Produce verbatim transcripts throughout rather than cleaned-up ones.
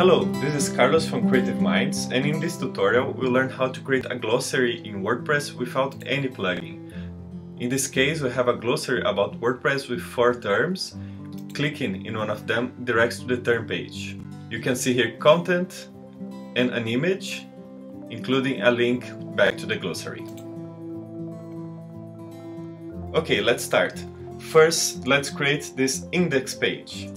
Hello, this is Carlos from Creative Minds, and in this tutorial we'll learn how to create a glossary in WordPress without any plugin. In this case we have a glossary about WordPress with four terms. Clicking in one of them directs to the term page. You can see here content and an image, including a link back to the glossary. Okay, let's start. First, let's create this index page.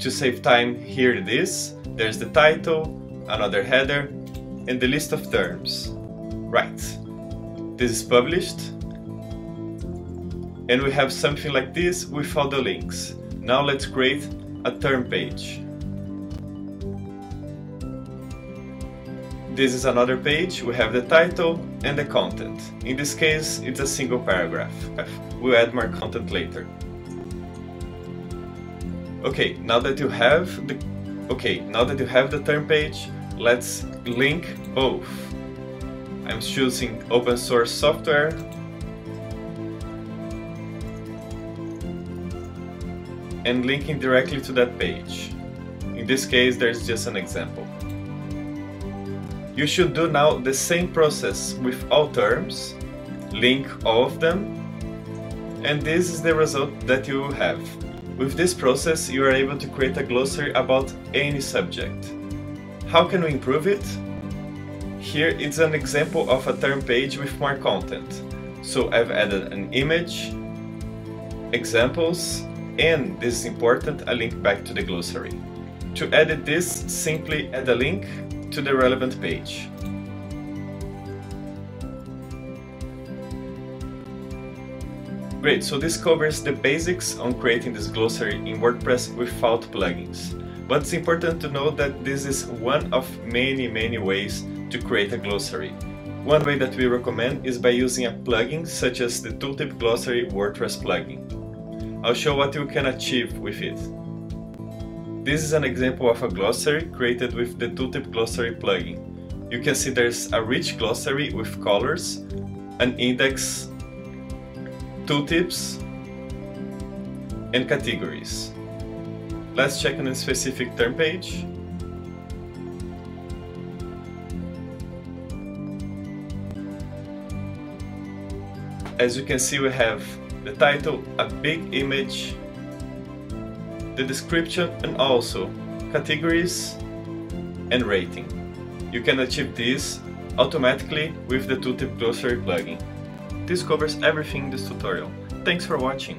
To save time, here it is. There's the title, another header, and the list of terms. Right. This is published. And we have something like this with all the links. Now let's create a term page. This is another page. We have the title and the content. In this case, it's a single paragraph. We'll add more content later. Okay, now that you have the okay, now that you have the term page, let's link both. I'm choosing open source software. And linking directly to that page. In this case, there's just an example. You should do now the same process with all terms, link all of them, and this is the result that you will have. With this process, you are able to create a glossary about any subject. How can we improve it? Here it's an example of a term page with more content. So I've added an image, examples, and this is important, a link back to the glossary. To edit this, simply add a link to the relevant page. Great, so this covers the basics on creating this glossary in WordPress without plugins. But it's important to know that this is one of many, many ways to create a glossary. One way that we recommend is by using a plugin such as the Tooltip Glossary WordPress plugin. I'll show what you can achieve with it. This is an example of a glossary created with the Tooltip Glossary plugin. You can see there's a rich glossary with colors, an index, tooltips and categories. Let's check on a specific term page. As you can see, we have the title, a big image, the description, and also categories and rating. You can achieve this automatically with the Tooltip Glossary plugin. This covers everything in this tutorial. Thanks for watching!